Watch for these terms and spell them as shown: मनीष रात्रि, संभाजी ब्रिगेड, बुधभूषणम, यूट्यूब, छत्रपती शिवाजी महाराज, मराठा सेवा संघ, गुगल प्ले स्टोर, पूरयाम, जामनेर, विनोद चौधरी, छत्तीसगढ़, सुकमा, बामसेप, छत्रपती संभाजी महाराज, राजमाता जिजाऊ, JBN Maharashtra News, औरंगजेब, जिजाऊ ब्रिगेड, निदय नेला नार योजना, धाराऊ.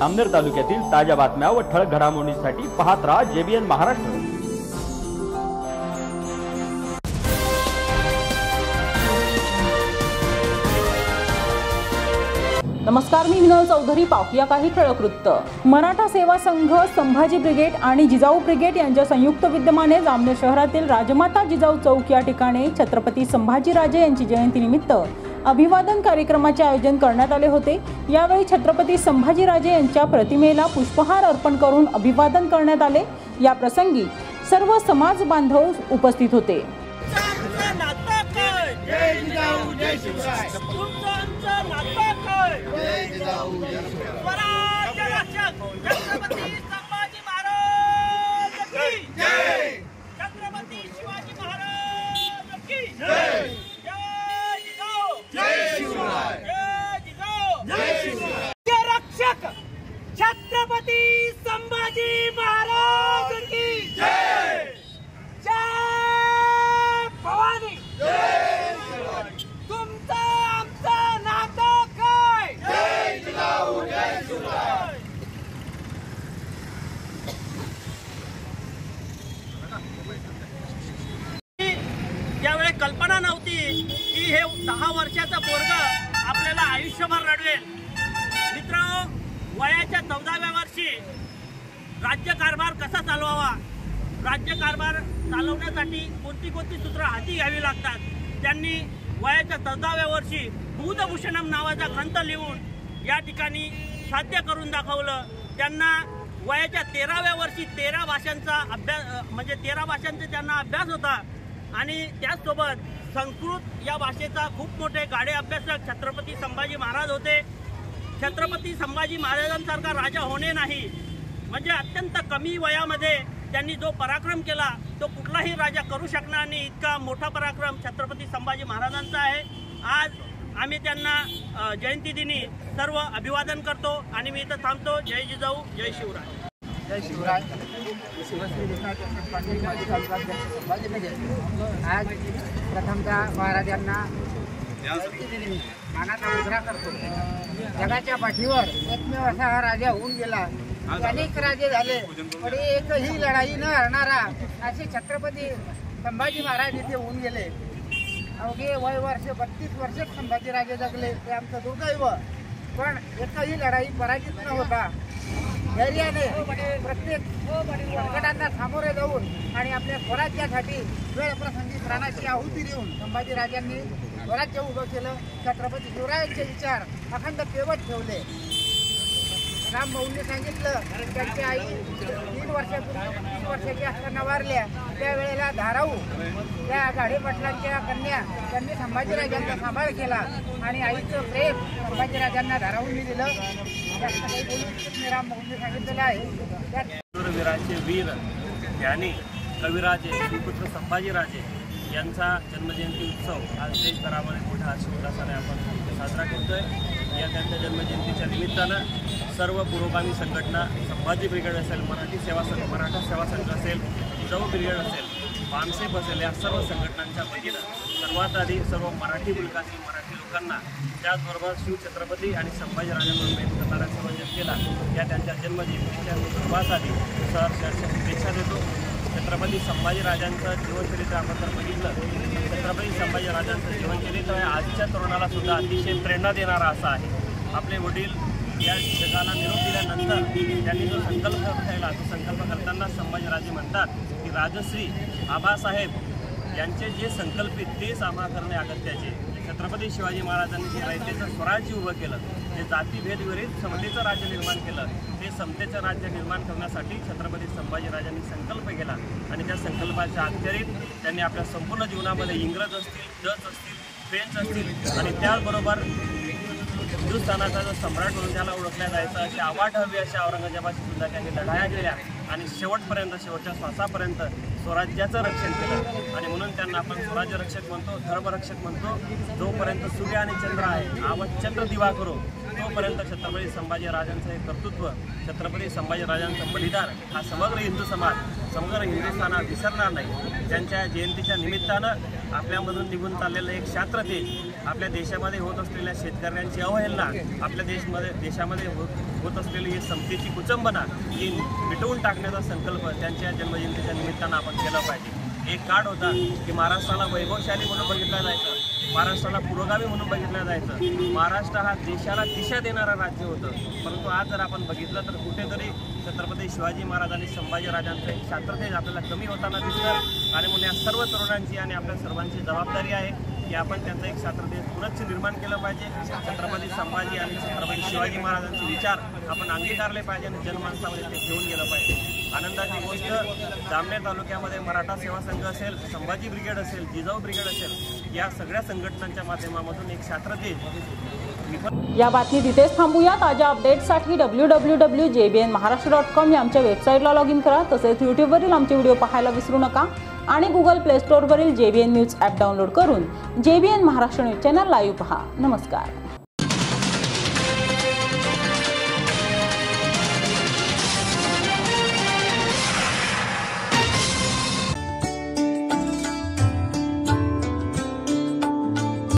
जामनेर तालुक्यातील ताज्या बातम्या व ठळक घडामोडींसाठी पाहत रहा जेबीएन महाराष्ट्र। नमस्कार, मी विनोद चौधरी। पाहूया काही ठळक वृत्त। मराठा सेवा संघ, संभाजी ब्रिगेड आणि जिजाऊ ब्रिगेड यांच्या संयुक्त विद्यमाने जामनेर शहरातील राजमाता जिजाऊ चौक या ठिकाणी छत्रपती संभाजीराजे यांची जयंतीनिमित्त अभिवादन कार्यक्रमाचे आयोजन करण्यात आले होते। यावेळी छत्रपती संभाजीराजे यांच्या प्रतिमेला पुष्पहार अर्पण करून अभिवादन करण्यात आले। या प्रसंगी सर्व समाज बांधव उपस्थित होते। छत्रपती संभाजी महाराज की जय। छत्रपती शिवाजी महाराज की जय। जय जिजाऊ, जय शिवराय, जय जिजाऊ, जय शिवराय। रक्षक छत्रपती संभाजी महाराज की जय। जय भवानी, जय शिवाजी। तुमचा आमचा नाता काय? जय जिजाऊ, जय शिवराय। कल्पना नव्हती की हे 10 वर्षाचा पोरगा आपल्याला आयुष्यभर रडवेल। मित्रांनो, वयाच्या 14व्या वर्षी राज्यकारभार कसा चालवावा, राज्यकारभार चालवण्यासाठी कोणती कोणती सूत्र हाती घ्यावी लागतात, त्यांनी वयाच्या 14व्या वर्षी बुधभूषणम नावाचा ग्रंथ लिहून या ठिकाणी साध्य करून दाखवलं। त्यांना वयाच्या 13व्या वर्षी 13 भाषांचा अभ्यास, म्हणजे 13 भाषांचा त्यांना अभ्यास होता आणि त्यासोबत संस्कृत या भाषेचा खूप मोठे गाढे अभ्यासक छत्रपती संभाजी महाराज होते। छत्रपती संभाजी महाराजांसारखा राजा होणे नाही, म्हणजे अत्यंत कमी वयामध्ये त्यांनी जो पराक्रम केला तो कुठलाही राजा करू शकणार नाही। इतका मोठा पराक्रम छत्रपती संभाजी महाराजांचा आहे। आज आम्ही त्यांना जयंतीदिनी सर्व अभिवादन करतो आणि मी इथं थांबतो। जय जिजाऊ, जय शिवराय, जय शिवराय। आज प्रथमतः महाराजांना मानाचा उजरा करतो। जगाच्या पाठीवर एकमेव असा हा राजा होऊन गेला। अनेक राजे झाले पण एकही लढाई न हरणारा असे छत्रपती संभाजी महाराज इथे होऊन गेले। अवघे वय वर्ष 32 वर्ष संभाजीराजे जगले, ते आमचं दुर्दैव। पण एकही लढाई पराजित न होता धैर्याने प्रत्येक संकटांना सामोरे जाऊन आणि आपल्या स्वराज्यासाठी वेळप्रसंगी प्राणाची आहुती देऊन संभाजीराजांनी स्वराज्य उभं केलं। छत्रपती शिवरायांचे विचार अखंड तेवत ठेवले। रामभाऊंनी सांगितलं, त्यांची आई 3 वर्षाची असताना वारल्या। त्यावेळेला धाराऊ या गाढे पाटलांच्या कन्या त्यांनी संभाजीराजांचा सांभाळ केला आणि आईचं प्रेम संभाजीराजांना धाराऊंनी दिलं। शूरवीराचे वीर ज्ञानी कविराजे श्रीपुत्र संभाजीराजे यांचा जन्मजयंती उत्सव आज देशभरामध्ये मोठ्या हर्षोल्हासाने आपण साजरा करतोय। या त्यांच्या जन्मजयंतीच्या निमित्तानं सर्व पुरोगामी संघटना, संभाजी ब्रिगेड असेल, मराठा सेवा संघ असेल, जिजाऊ ब्रिगेड असेल, बामसेप असेल, या सर्व संघटनांच्या वतीनं सर्वात आधी सर्व मराठी मुलकातील मराठी लोकांना, त्याचबरोबर शिवछत्रपती आणि संभाजीराजांना प्रेम करणाऱ्या सर्व जनतेला या त्यांच्या जन्मजयंतीच्या सर्वात आधी सहर्ष शुभेच्छा देतो। छत्रपती संभाजीराजांचं जीवनचरित्र आपण जर बघितलं, छत्रपती संभाजीराजांचं जीवनचरित्र हे आजच्या तरुणाला सुद्धा अतिशय प्रेरणा देणारा असं आहे। आपले वडील या जगाला निरोप दिल्यानंतर त्यांनी जो संकल्प घ्यायला, तो संकल्प करताना संभाजीराजे म्हणतात की राजश्री आबासाहेब यांचे जे संकल्पित तेच आम्हा करणे अगत्याचे। छत्रपती शिवाजी महाराजांनी जे रयतेचं स्वराज्य उभं केलं, जे जातीभेदविरहित समतेचं राज्य निर्माण केलं, ते समतेचं राज्य निर्माण करण्यासाठी छत्रपती संभाजीराजांनी संकल्प केला आणि त्या संकल्पाच्या अखेरीत त्यांनी आपल्या संपूर्ण जीवनामध्ये इंग्रज असतील, डच असतील, फ्रेंच असतील आणि त्याचबरोबर हिंदुस्थानाचा जो सम्राट म्हणून ज्याला ओळखल्या जायचं, असे आवाढव्य अशा औरंगजेबाशी सुद्धा त्यांनी लढाया केल्या आणि शेवटपर्यंत, शेवटच्या श्वासापर्यंत स्वराज्याचं रक्षण केलं। आणि म्हणून त्यांना आपण स्वराज्य रक्षक म्हणतो, धर्मरक्षक म्हणतो। जोपर्यंत सूर्य आणि चंद्र आहे, आवत चंद्र दिवा करो, तोपर्यंत छत्रपती संभाजीराजांचं हे कर्तृत्व, छत्रपती संभाजीराजांचं बलिदान हा समग्र हिंदू समाज, समग्र हिंदुस्थानात विसरणार नाही। त्यांच्या जयंतीच्या निमित्तानं आपल्यामधून निघून चाललेलं एक शात्रतेज आपल्या देशामध्ये होत असलेल्या शेतकऱ्यांची अवहेलना, आपल्या देशामध्ये होत असलेली ही समतेची कुचंबना ही मिटवून टाकण्याचा संकल्प त्यांच्या जन्मजयंतीच्या निमित्तानं आपण केला पाहिजे। एक काळ होता की महाराष्ट्राला वैभवशाली म्हणून बघितलं जायचं, महाराष्ट्राला पुरोगामी म्हणून बघितलं जायचं, महाराष्ट्र हा देशाला दिशा देणारं राज्य होतं। परंतु आज जर आपण बघितलं तर कुठेतरी छत्रपती शिवाजी महाराज आणि संभाजीराजांचं एक शात्रतेज आपल्याला कमी होताना दिसतं। आणि म्हणून सर्व तरुणांची आणि आपल्या सर्वांची जबाबदारी आहे की आपण त्यांचा एक शात्रतेज पुनश्च निर्माण केलं पाहिजे। छत्रपती संभाजी आणि छत्रपती शिवाजी महाराजांचे विचार आपण अंगीकारले पाहिजे आणि जनमानसामध्ये ते घेऊन गेलं पाहिजे। आनंदाची गोष्ट, जामनेर तालुक्यामध्ये मराठा सेवा संघ असेल, संभाजी ब्रिगेड असेल, जिजाऊ ब्रिगेड असेल, या सगळ्या संघटनांच्या माध्यमातून एक शात्रतेज। या बातमी तिथेच थांबूया। ताज्या अपडेट्ससाठी www.jbnmaharashtra.com या आमच्या वेबसाईटला लॉग इन करा। तसेच यूट्यूबवरील आमचे व्हिडिओ पाहायला विसरू नका आणि गुगल प्ले स्टोरवरील JBN न्यूज ॲप डाउनलोड करून JBN Maharashtra news channel live पहा। नमस्कार।